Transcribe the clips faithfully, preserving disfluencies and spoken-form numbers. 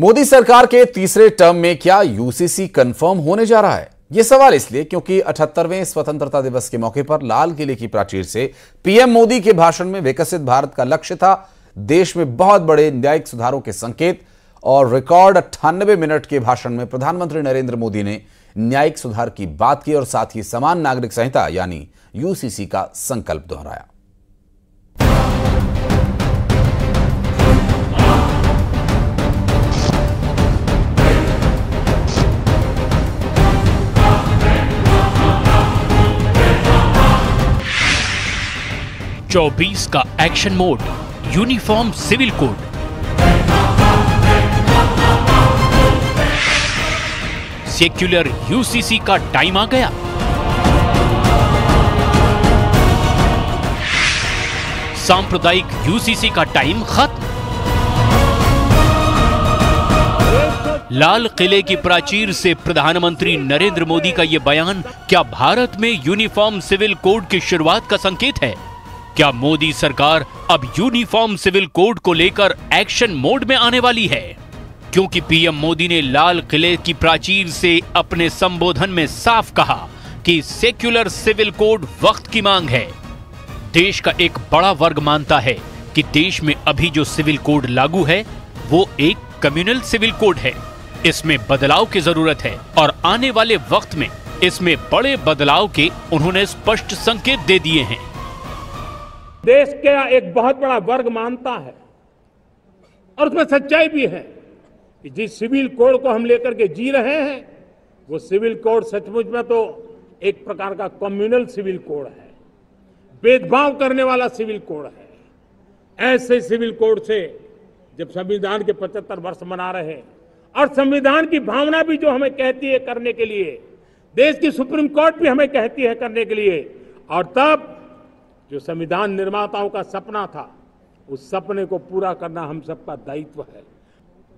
मोदी सरकार के तीसरे टर्म में क्या यूसीसी कंफर्म होने जा रहा है? यह सवाल इसलिए क्योंकि अठहत्तरवें स्वतंत्रता दिवस के मौके पर लाल किले की प्राचीर से पीएम मोदी के भाषण में विकसित भारत का लक्ष्य था देश में बहुत बड़े न्यायिक सुधारों के संकेत, और रिकॉर्ड अट्ठानबे मिनट के भाषण में प्रधानमंत्री नरेंद्र मोदी ने न्यायिक सुधार की बात की और साथ ही समान नागरिक संहिता यानी यूसीसी का संकल्प दोहराया। चौबीस का action mode, uniform civil code, secular UCC का टाइम आ गया। सांप्रदायिक यूसीसी का टाइम खत्म। लाल किले की प्राचीर से प्रधानमंत्री नरेंद्र मोदी का ये बयान क्या भारत में यूनिफॉर्म सिविल कोड की शुरुआत का संकेत है? क्या मोदी सरकार अब यूनिफॉर्म सिविल कोड को लेकर एक्शन मोड में आने वाली है? क्योंकि पीएम मोदी ने लाल किले की प्राचीर से अपने संबोधन में साफ कहा कि सेक्युलर सिविल कोड वक्त की मांग है। देश का एक बड़ा वर्ग मानता है कि देश में अभी जो सिविल कोड लागू है वो एक कम्युनल सिविल कोड है, इसमें बदलाव की जरूरत है और आने वाले वक्त में इसमें बड़े बदलाव के उन्होंने स्पष्ट संकेत दे दिए हैं। देश के एक बहुत बड़ा वर्ग मानता है और उसमें सच्चाई भी है कि जिस सिविल कोड को हम लेकर के जी रहे हैं वो सिविल कोड सचमुच में तो एक प्रकार का कम्युनल सिविल कोड है, भेदभाव करने वाला सिविल कोड है। ऐसे सिविल कोड से जब संविधान के पचहत्तर वर्ष मना रहे हैं और संविधान की भावना भी जो हमें कहती है करने के लिए, देश की सुप्रीम कोर्ट भी हमें कहती है करने के लिए, और तब जो संविधान निर्माताओं का सपना था उस सपने को पूरा करना हम सबका दायित्व है।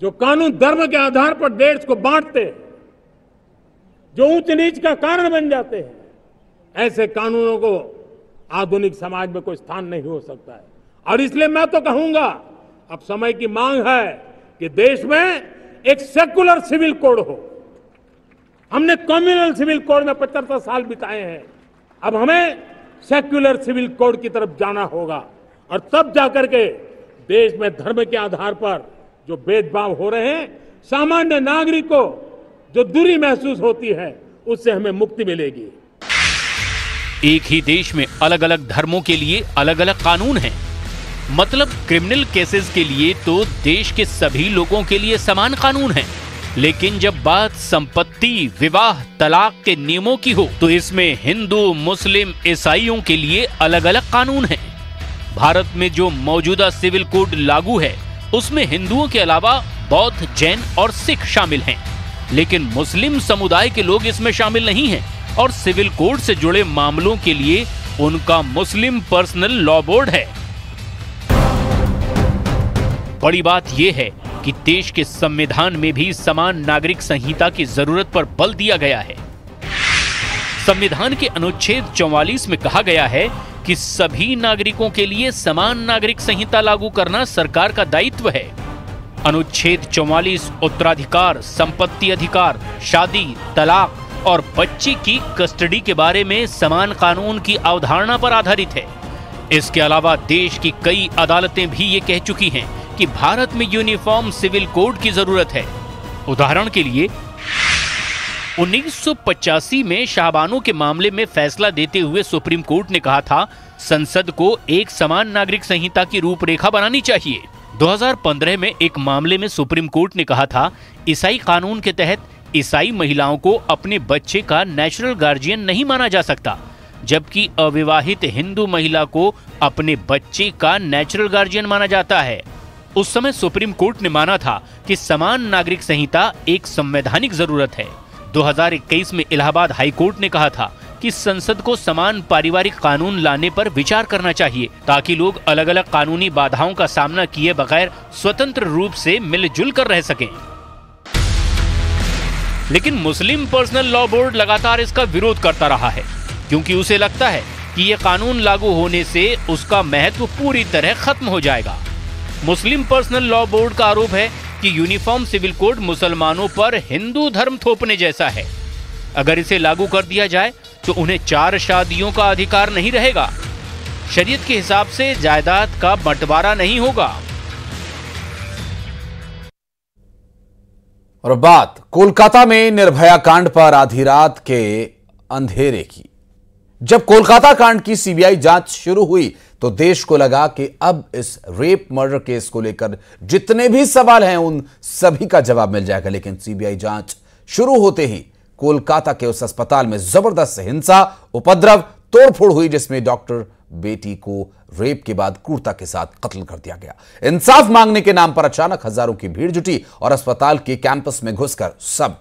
जो कानून धर्म के आधार पर देश को बांटते हैं, जो ऊंच नीच का कारण बन जाते हैं, ऐसे कानूनों को आधुनिक समाज में कोई स्थान नहीं हो सकता है। और इसलिए मैं तो कहूंगा अब समय की मांग है कि देश में एक सेक्युलर सिविल कोड हो। हमने कम्युनल सिविल कोड में पचहत्तर साल बिताए हैं, अब हमें सेक्युलर सिविल कोड की तरफ जाना होगा और तब जाकर के देश में धर्म के आधार पर जो भेदभाव हो रहे हैं, सामान्य नागरिक को जो दूरी महसूस होती है, उससे हमें मुक्ति मिलेगी। एक ही देश में अलग अलग धर्मों के लिए अलग अलग कानून हैं। मतलब क्रिमिनल केसेस के लिए तो देश के सभी लोगों के लिए समान कानून है, लेकिन जब बात संपत्ति, विवाह, तलाक के नियमों की हो तो इसमें हिंदू, मुस्लिम, ईसाइयों के लिए अलग अलग कानून हैं। भारत में जो मौजूदा सिविल कोड लागू है उसमें हिंदुओं के अलावा बौद्ध, जैन और सिख शामिल हैं, लेकिन मुस्लिम समुदाय के लोग इसमें शामिल नहीं हैं और सिविल कोड से जुड़े मामलों के लिए उनका मुस्लिम पर्सनल लॉ बोर्ड है। बड़ी बात यह है कि देश के संविधान में भी समान नागरिक संहिता की जरूरत पर बल दिया गया है। संविधान के अनुच्छेद चौवालीस में कहा गया है कि सभी नागरिकों के लिए समान नागरिक संहिता लागू करना सरकार का दायित्व है। अनुच्छेद चौवालीस उत्तराधिकार, संपत्ति अधिकार, शादी, तलाक और बच्ची की कस्टडी के बारे में समान कानून की अवधारणा पर आधारित है। इसके अलावा देश की कई अदालतें भी ये कह चुकी हैं कि भारत में यूनिफॉर्म सिविल कोड की जरूरत है। उदाहरण के लिए उन्नीस सौ पचासी में शाहबानो के मामले में फैसला देते हुए सुप्रीम कोर्ट ने कहा था संसद को एक समान नागरिक संहिता की रूपरेखा बनानी चाहिए। दो हज़ार पंद्रह में एक मामले में सुप्रीम कोर्ट ने कहा था ईसाई कानून के तहत ईसाई महिलाओं को अपने बच्चे का नेचुरल गार्जियन नहीं माना जा सकता, जबकि अविवाहित हिंदू महिला को अपने बच्चे का नेचुरल गार्जियन माना जाता है। उस समय सुप्रीम कोर्ट ने माना था कि समान नागरिक संहिता एक संवैधानिक जरूरत है। दो हज़ार इक्कीस में इलाहाबाद हाई कोर्ट ने कहा था कि संसद को समान पारिवारिक कानून लाने पर विचार करना चाहिए ताकि लोग अलग अलग कानूनी बाधाओं का सामना किए बगैर स्वतंत्र रूप से मिलजुल कर रह सकें। लेकिन मुस्लिम पर्सनल लॉ बोर्ड लगातार इसका विरोध करता रहा है क्योंकि उसे लगता है कि ये कानून लागू होने से उसका महत्व पूरी तरह खत्म हो जाएगा। मुस्लिम पर्सनल लॉ बोर्ड का आरोप है कि यूनिफॉर्म सिविल कोड मुसलमानों पर हिंदू धर्म थोपने जैसा है। अगर इसे लागू कर दिया जाए तो उन्हें चार शादियों का अधिकार नहीं रहेगा, शरीयत के हिसाब से जायदाद का बंटवारा नहीं होगा। और बात कोलकाता में निर्भया कांड पर आधी रात के अंधेरे की। जब कोलकाता कांड की सीबीआई जांच शुरू हुई तो देश को लगा कि अब इस रेप मर्डर केस को लेकर जितने भी सवाल हैं उन सभी का जवाब मिल जाएगा, लेकिन सीबीआई जांच शुरू होते ही कोलकाता के उस अस्पताल में जबरदस्त हिंसा, उपद्रव, तोड़फोड़ हुई जिसमें डॉक्टर बेटी को रेप के बाद क्रूरता के साथ कत्ल कर दिया गया। इंसाफ मांगने के नाम पर अचानक हजारों की भीड़ जुटी और अस्पताल के कैंपस में घुसकर सब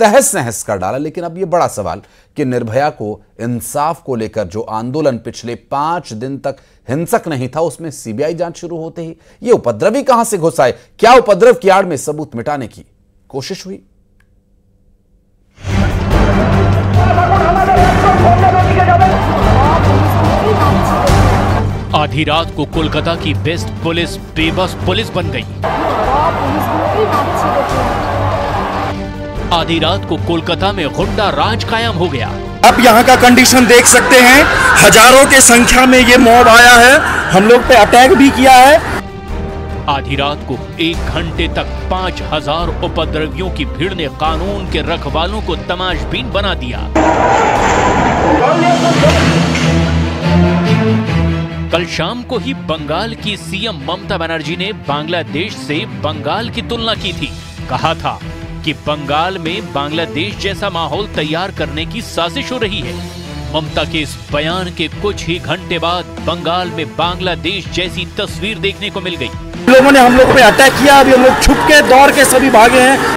तहस नहस कर डाला। लेकिन अब यह बड़ा सवाल कि निर्भया को इंसाफ को लेकर जो आंदोलन पिछले पांच दिन तक हिंसक नहीं था, उसमें सीबीआई जांच शुरू होते ही ये उपद्रवी कहां से घुस आए? क्या उपद्रव की आड़ में सबूत मिटाने की कोशिश हुई? आधी रात को कोलकाता की बेस्ट पुलिस बेबस पुलिस बन गई। आधी रात को कोलकाता में गुंडा राज कायम हो गया। आप यहाँ का कंडीशन देख सकते हैं, हजारों के संख्या में ये मॉब आया है, हम लोग पे अटैक भी किया है। आधी रात को एक घंटे तक पाँच हजार उपद्रवियों की भीड़ ने कानून के रखवालों को तमाशबीन बना दिया। कल शाम को ही बंगाल की सीएम ममता बनर्जी ने बांग्लादेश से बंगाल की तुलना की थी, कहा था कि बंगाल में बांग्लादेश जैसा माहौल तैयार करने की साजिश हो रही है। ममता के इस बयान के कुछ ही घंटे बाद बंगाल में बांग्लादेश जैसी तस्वीर देखने को मिल गई। लोगों ने हम लोग पे अटैक किया, अभी हम लोग छुप के दौड़ के सभी भागे हैं।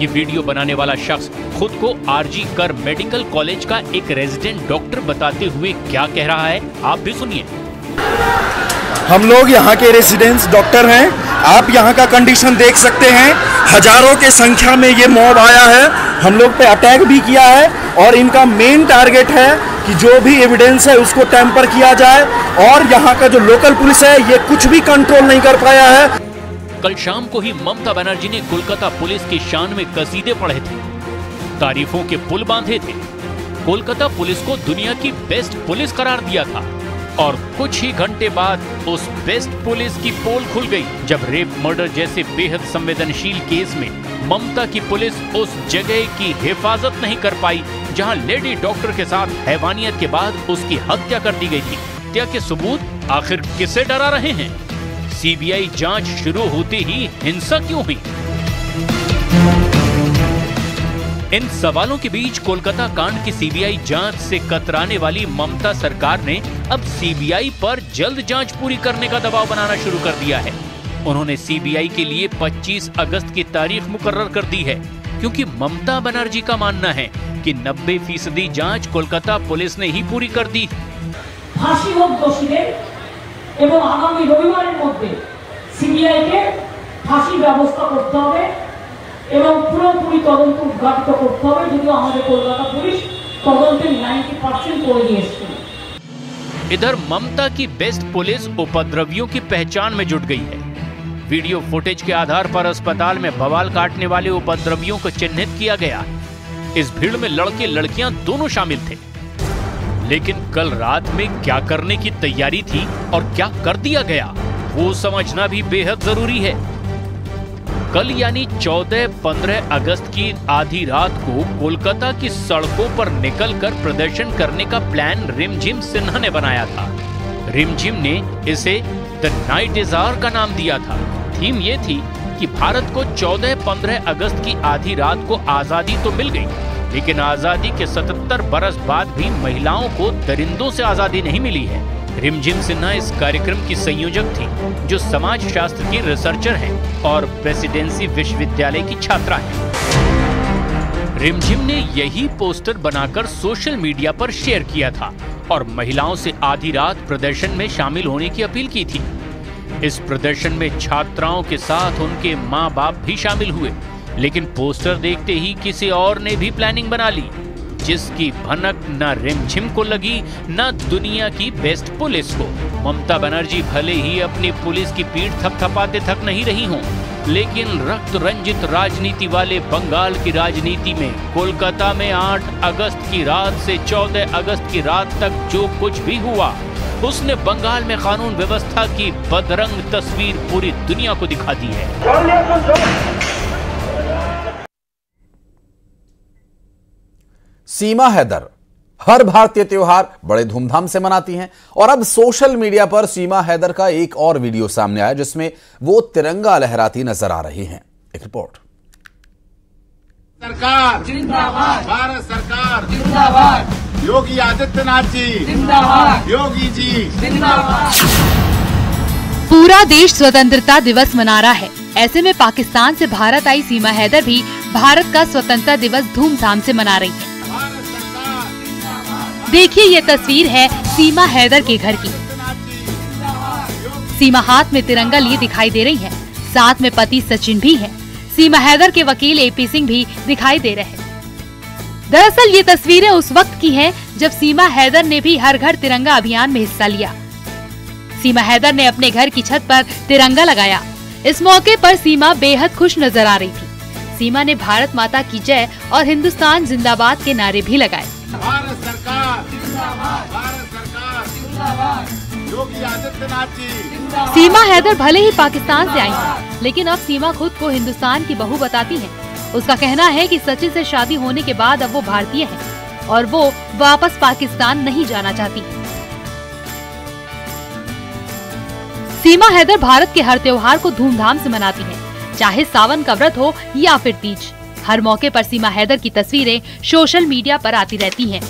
ये वीडियो बनाने वाला शख्स खुद को आरजी कर मेडिकल कॉलेज का एक रेजिडेंट डॉक्टर बताते हुए क्या कह रहा है, आप भी सुनिए। हम लोग यहाँ के रेजिडेंट्स डॉक्टर हैं, आप यहाँ का कंडीशन देख सकते हैं, हजारों के संख्या में ये मॉब आया है, हम लोग पे अटैक भी किया है और इनका मेन टारगेट है कि जो भी एविडेंस है उसको टेम्पर किया जाए और यहाँ का जो लोकल पुलिस है ये कुछ भी कंट्रोल नहीं कर पाया है। कल शाम को ही ममता बनर्जी ने कोलकाता पुलिस की शान में कसीदे पढ़े थे, तारीफों के पुल बांधे थे, कोलकाता पुलिस को दुनिया की बेस्ट पुलिस करार दिया था और कुछ ही घंटे बाद उस बेस्ट पुलिस की पोल खुल गई जब रेप मर्डर जैसे बेहद संवेदनशील केस में ममता की पुलिस उस जगह की हिफाजत नहीं कर पाई जहां लेडी डॉक्टर के साथ हैवानियत के बाद उसकी हत्या कर दी गई थी। हत्या के सबूत आखिर किसे डरा रहे हैं? सीबीआई जांच शुरू होते ही हिंसा क्यों हुई? इन सवालों के बीच कोलकाता कांड की सीबीआई जांच से कतराने वाली ममता सरकार ने अब सीबीआई पर जल्द जांच पूरी करने का दबाव बनाना शुरू कर दिया है। उन्होंने सीबीआई के लिए पच्चीस अगस्त की तारीख मुकर्रर कर दी है क्योंकि ममता बनर्जी का मानना है कि नब्बे फीसदी जाँच कोलकाता पुलिस ने ही पूरी कर दी। फांसी होक दोषीদের এবং আগামী রবিবারের মধ্যে सीबीआई के फांसी व्यवस्था করতে হবে। इधर ममता की बेस्ट पुलिस उपद्रवियों की पहचान में जुट गई है। वीडियो फुटेज के आधार पर अस्पताल में बवाल काटने वाले उपद्रवियों को चिन्हित किया गया। इस भीड़ में लड़के लड़कियां दोनों शामिल थे, लेकिन कल रात में क्या करने की तैयारी थी और क्या कर दिया गया वो समझना भी बेहद जरूरी है। कल यानी चौदह पंद्रह अगस्त की आधी रात को कोलकाता की सड़कों पर निकलकर प्रदर्शन करने का प्लान रिमझिम सिन्हा ने बनाया था। रिमझिम ने इसे द नाइट डिजायर का नाम दिया था। थीम ये थी कि भारत को चौदह पंद्रह अगस्त की आधी रात को आजादी तो मिल गई, लेकिन आजादी के सतहत्तर बरस बाद भी महिलाओं को दरिंदों से आजादी नहीं मिली है। रिमझिम सिन्हा इस कार्यक्रम की संयोजक थी, जो समाज शास्त्र की रिसर्चर हैं और प्रेसिडेंसी विश्वविद्यालय की छात्रा हैं। रिमझिम ने यही पोस्टर बनाकर सोशल मीडिया पर शेयर किया था और महिलाओं से आधी रात प्रदर्शन में शामिल होने की अपील की थी। इस प्रदर्शन में छात्राओं के साथ उनके माँ बाप भी शामिल हुए, लेकिन पोस्टर देखते ही किसी और ने भी प्लानिंग बना ली जिसकी भनक न रिमझिम को लगी न दुनिया की बेस्ट पुलिस को। ममता बनर्जी भले ही अपनी पुलिस की पीठ थपथपाते थक नहीं रही हों, लेकिन रक्त रंजित राजनीति वाले बंगाल की राजनीति में कोलकाता में आठ अगस्त की रात से चौदह अगस्त की रात तक जो कुछ भी हुआ उसने बंगाल में कानून व्यवस्था की बदरंग तस्वीर पूरी दुनिया को दिखा दी है। सीमा हैदर हर भारतीय त्योहार बड़े धूमधाम से मनाती हैं और अब सोशल मीडिया पर सीमा हैदर का एक और वीडियो सामने आया जिसमें वो तिरंगा लहराती नजर आ रही हैं। एक रिपोर्ट। सरकार जिंदाबाद, भारत सरकार जिंदाबाद, योगी आदित्यनाथ जी जिंदाबाद, योगी जी जिंदाबाद। पूरा देश स्वतंत्रता दिवस मना रहा है, ऐसे में पाकिस्तान से भारत आई सीमा हैदर भी भारत का स्वतंत्रता दिवस धूमधाम से मना रही है। देखिए ये तस्वीर है सीमा हैदर के घर की। सीमा हाथ में तिरंगा लिए दिखाई दे रही है, साथ में पति सचिन भी हैं। सीमा हैदर के वकील एपी सिंह भी दिखाई दे रहे हैं। दरअसल ये तस्वीरें उस वक्त की हैं जब सीमा हैदर ने भी हर घर तिरंगा अभियान में हिस्सा लिया। सीमा हैदर ने अपने घर की छत पर तिरंगा लगाया। इस मौके पर सीमा बेहद खुश नजर आ रही थी। सीमा ने भारत माता की जय और हिंदुस्तान जिंदाबाद के नारे भी लगाए। भारत सरकार जिंदाबाद, भारत सरकार जिंदाबाद, योगी आदित्यनाथ जी जिंदाबाद। सीमा हैदर भले ही पाकिस्तान से आई हैं, लेकिन अब सीमा खुद को हिंदुस्तान की बहू बताती हैं। उसका कहना है कि सचिन से शादी होने के बाद अब वो भारतीय हैं और वो वापस पाकिस्तान नहीं जाना चाहती। सीमा हैदर भारत के हर त्योहार को धूमधाम से मनाती है, चाहे सावन का व्रत हो या फिर तीज। हर मौके पर सीमा हैदर की तस्वीरें सोशल मीडिया पर आती रहती हैं।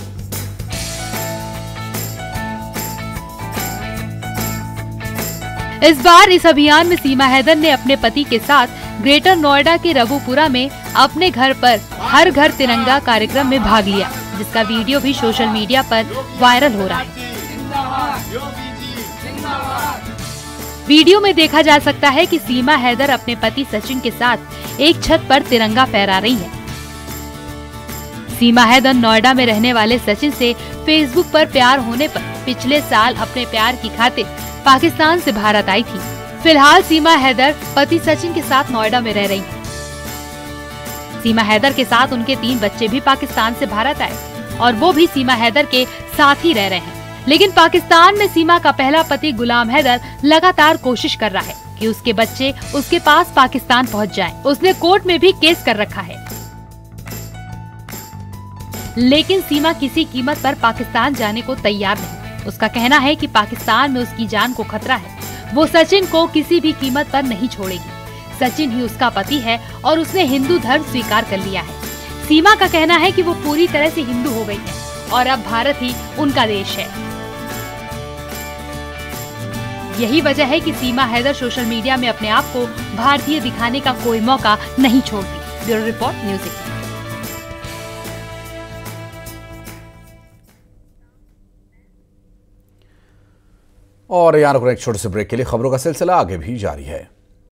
इस बार इस अभियान में सीमा हैदर ने अपने पति के साथ ग्रेटर नोएडा के रघुपुरा में अपने घर पर हर घर तिरंगा कार्यक्रम में भाग लिया, जिसका वीडियो भी सोशल मीडिया पर वायरल हो रहा है। वीडियो में देखा जा सकता है कि सीमा हैदर अपने पति सचिन के साथ एक छत पर तिरंगा फहरा रही है। सीमा हैदर नोएडा में रहने वाले सचिन से फेसबुक पर प्यार होने पर पिछले साल अपने प्यार की खातिर पाकिस्तान से भारत आई थी। फिलहाल सीमा हैदर पति सचिन के साथ नोएडा में रह रही है। सीमा हैदर के साथ उनके तीन बच्चे भी पाकिस्तान से भारत आए और वो भी सीमा हैदर के साथ ही रह रहे हैं। लेकिन पाकिस्तान में सीमा का पहला पति गुलाम हैदर लगातार कोशिश कर रहा है कि उसके बच्चे उसके पास पाकिस्तान पहुंच जाएं। उसने कोर्ट में भी केस कर रखा है, लेकिन सीमा किसी कीमत पर पाकिस्तान जाने को तैयार नहीं। उसका कहना है कि पाकिस्तान में उसकी जान को खतरा है। वो सचिन को किसी भी कीमत पर नहीं छोड़ेगी। सचिन ही उसका पति है और उसने हिंदू धर्म स्वीकार कर लिया है। सीमा का कहना है कि वो पूरी तरह से हिंदू हो गई है और अब भारत ही उनका देश है। यही वजह है कि सीमा हैदर सोशल मीडिया में अपने आप को भारतीय दिखाने का कोई मौका नहीं छोड़ती। Bureau report, news X. और यहाँ रुक रहे एक छोटे से ब्रेक के लिए, खबरों का सिलसिला आगे भी जारी है।